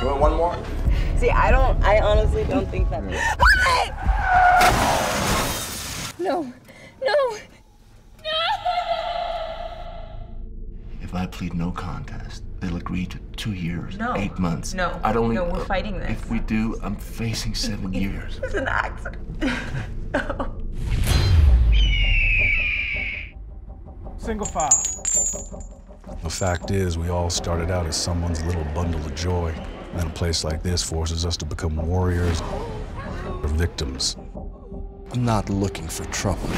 You want one more? See, I honestly don't think that. No, no, no! If I plead no contest, they'll agree to 2 years, no. 8 months. No, I don't. No, we're fighting this. If we do, I'm facing 7 years. It's an accident. No. Single file. The fact is, we all started out as someone's little bundle of joy, and a place like this forces us to become warriors or victims. I'm not looking for trouble.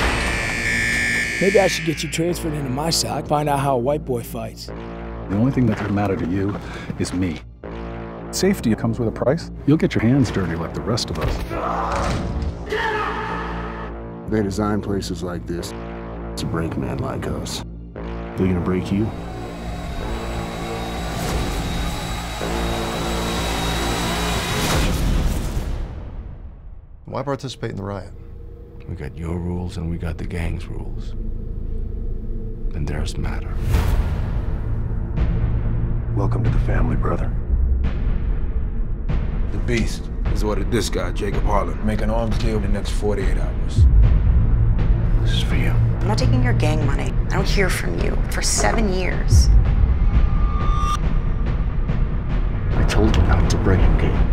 Maybe I should get you transferred into my side, find out how a white boy fights. The only thing that's gonna matter to you is me. Safety comes with a price. You'll get your hands dirty like the rest of us. They design places like this to break men like us. They're gonna break you. Why participate in the riot? We got your rules and we got the gang's rules. And theirs matter. Welcome to the family, brother. The Beast has ordered this guy, Jacob Harlan, make an arms deal in the next 48 hours. This is for you. I'm not taking your gang money. I don't hear from you for 7 years. I told you not to break your game.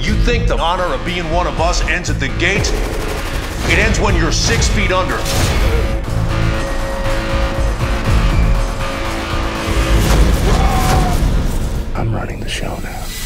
You think the honor of being one of us ends at the gate? It ends when you're 6 feet under. I'm running the show now.